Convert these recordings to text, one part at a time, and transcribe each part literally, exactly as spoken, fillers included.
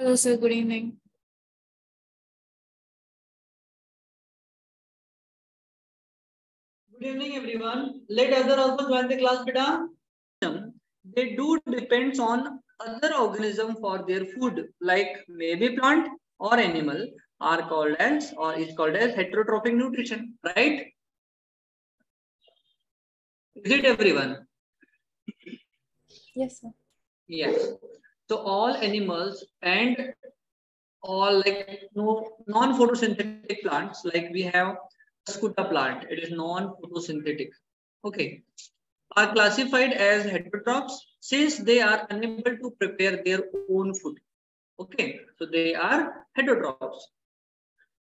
Hello, sir. Good evening. Good evening, everyone. Let others also join the class, beta. They do depends on other organism for their food, like maybe plant or animal, are called as or is called as heterotrophic nutrition, right? Is it everyone? Yes, sir. Yes. So all animals and all like no non-photosynthetic plants, like we have Scuta plant, it is non-photosynthetic. Okay, are classified as heterotrophs since they are unable to prepare their own food. Okay, so they are heterotrophs.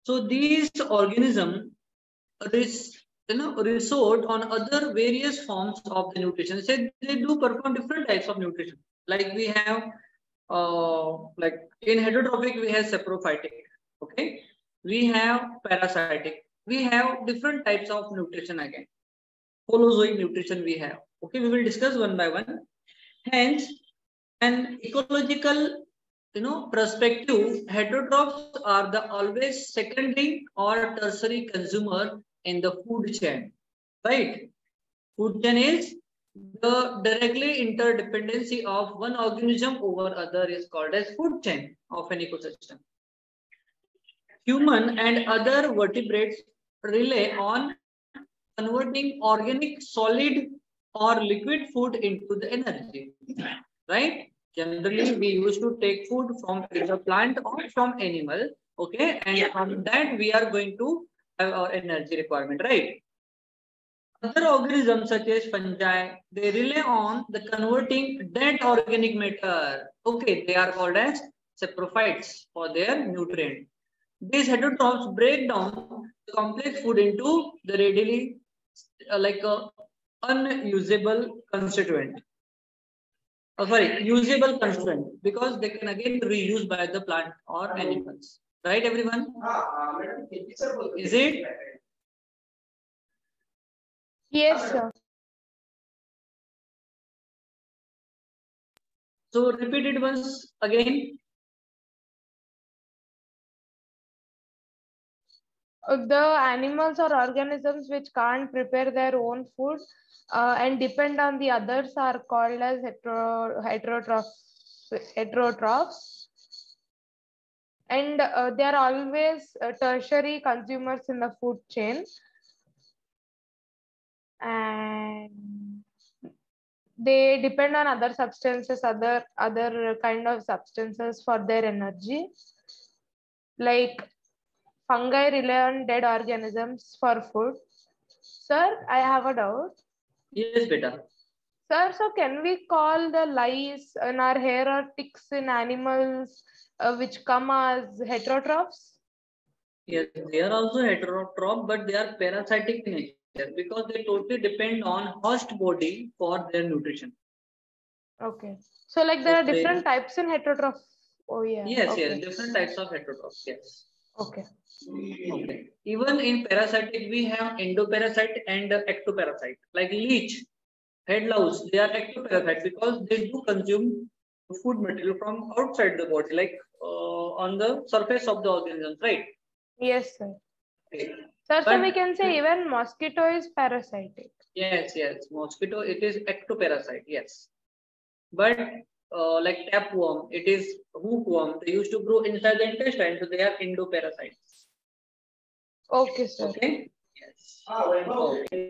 So these organisms you know, resort on other various forms of the nutrition. Say they do perform different types of nutrition. Like we have, uh, like in heterotrophic we have saprophytic. Okay, we have parasitic. We have different types of nutrition again. Holozoic nutrition we have. Okay, we will discuss one by one. Hence, an ecological, you know, perspective, heterotrophs are the always secondary or tertiary consumer in the food chain, right? Food chain is the directly interdependency of one organism over other is called as food chain of an ecosystem. Human and other vertebrates rely on converting organic, solid or liquid food into the energy, right? Generally, we used to take food from either plant or from animal, okay? And yeah. From that, we are going to have our energy requirement, right? Other organisms such as fungi, they rely on the converting dead organic matter, okay? They are called as saprophytes for their nutrient. These heterotrophs break down the complex food into the readily uh, like a unusable constituent. Oh, sorry, usable constituent, because they can again reuse by the plant or animals. Right, everyone? Is it? Yes, sir. So repeat it once again. The animals or organisms which can't prepare their own food uh, and depend on the others are called as hetero, heterotrophs, heterotrophs. And uh, they are always uh, tertiary consumers in the food chain. And they depend on other substances, other, other kind of substances for their energy. Like fungi rely on dead organisms for food. Sir, I have a doubt. Yes, beta. Sir, so can we call the lice in our hair or ticks in animals uh, which come as heterotrophs? Yes, they are also heterotroph, but they are parasitic in nature because they totally depend on host body for their nutrition. Okay. So like there so are they... different types in heterotroph. Oh yeah. Yes, okay. Yes, different types of heterotrophs. Yes. Okay. Okay. Even in parasitic, we have endoparasite and ectoparasite. Like leech, headlouse, they are ectoparasite because they do consume food material from outside the body, like uh, on the surface of the organism, right? Yes, sir. Okay. Sir, but, so we can say even mosquito is parasitic. Yes, yes. Mosquito, it is ectoparasite, yes. But Uh, like tapworm, it is hookworm. They used to grow inside the intestine, so they are endoparasites. Okay, sir. Okay. Yes. Oh, okay.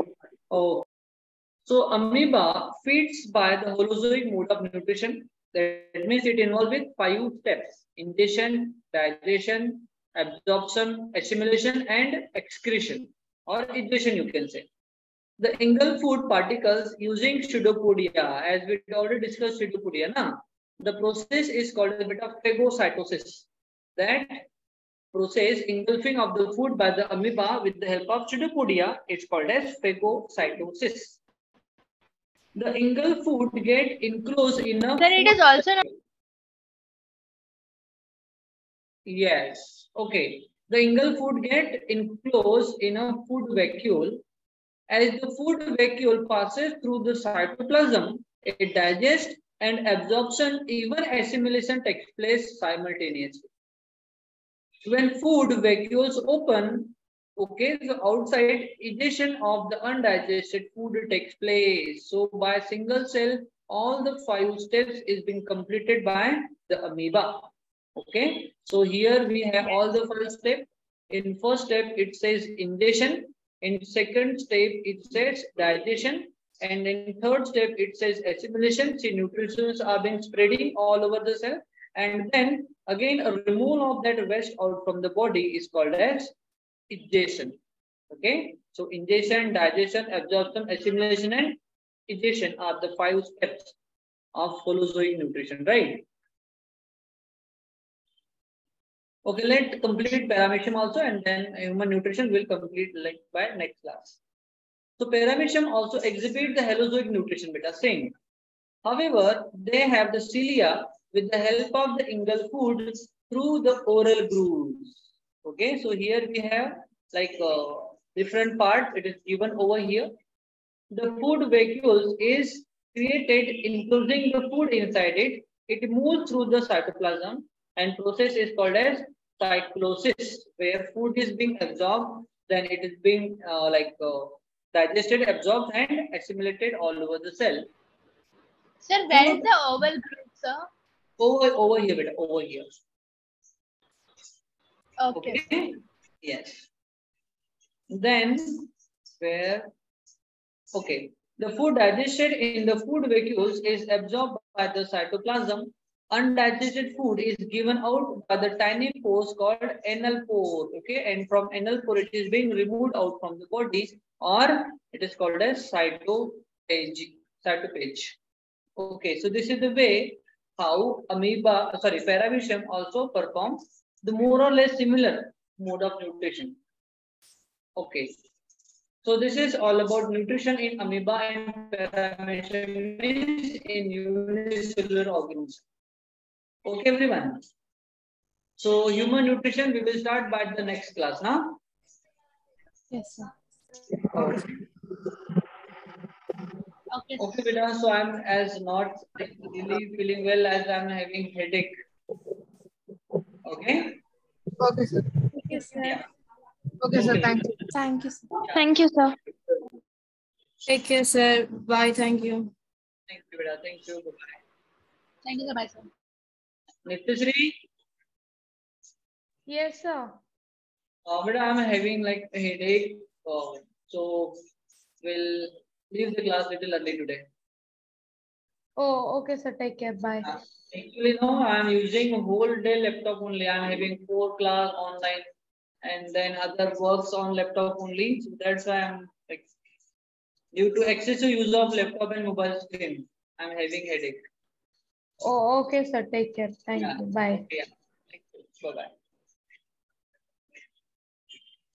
Okay. Oh. So amoeba feeds by the holozoic mode of nutrition. That means it involves with five steps: ingestion, digestion, absorption, assimilation, and excretion, or digestion, you can say. The engulf food particles using pseudopodia, as we already discussed pseudopodia, na? The process is called a bit of phagocytosis. That process, engulfing of the food by the amoeba with the help of pseudopodia, is called as phagocytosis. The engulf food get enclosed in a... Sir, it is also... Not... Yes, okay. The engulf food get enclosed in a food vacuole As the food vacuole passes through the cytoplasm, it digests and absorption, even assimilation takes place simultaneously. When food vacuoles open, okay, the outside ejection of the undigested food takes place. So by single cell, all the five steps is being completed by the amoeba. Okay, so here we have all the first step. In first step, it says ingestion. In second step, it says digestion. And in third step, it says assimilation. See, nutrients are being spreading all over the cell. And then again, a removal of that waste out from the body is called as ingestion. Okay, so ingestion, digestion, absorption, assimilation, and ingestion are the five steps of holozoic nutrition, right? Okay, let's complete paramecium also, and then human nutrition will complete like by next class. So paramecium also exhibit the holozoic nutrition beta same. However, they have the cilia with the help of the ingal food through the oral grooves. Okay, so here we have like uh, different parts. It is given over here. The food vacuoles is created including the food inside it. It moves through the cytoplasm, and process is called as cyclosis, where food is being absorbed, then it is being uh, like uh, digested, absorbed, and assimilated all over the cell. Sir, where is the oval group, sir? Over, over here, beta, over here. Okay. Okay. Yes. Then, where? Okay. The food digested in the food vacuoles is absorbed by the cytoplasm. Undigested food is given out by the tiny pores called anal pore, okay, and from anal pore it is being removed out from the body, or it is called as cytopage. Cytopage. Okay, so this is the way how amoeba, sorry, paramecium also performs the more or less similar mode of nutrition. Okay, so this is all about nutrition in amoeba and paramecium in unicellular organisms. Okay, everyone. So human nutrition, we will start by the next class now. Yes, sir. Okay. Okay, okay, beta. So I'm as not really feeling well as I'm having headache. Okay. Okay, sir. Okay, sir. Yeah. Okay, okay, sir. Thank you. Thank you, sir. Yeah. Thank you, sir. Take care, sir. Bye. Thank you. Thank you, beta. Thank you. Goodbye. Thank you, sir. Bye, sir. Nitishri? Yes, sir. Uh, but I'm having like a headache, uh, so we'll leave the class a little early today. Oh, okay, sir. Take care. Bye. Uh, actually, no, I'm using a whole day laptop only. I'm having four class online and then other works on laptop only. So that's why I'm like, due to excessive use of laptop and mobile screen, I'm having headache. Oh, okay, sir. Take care. Thank yeah. you. Bye. Yeah. Thank you. Bye-bye.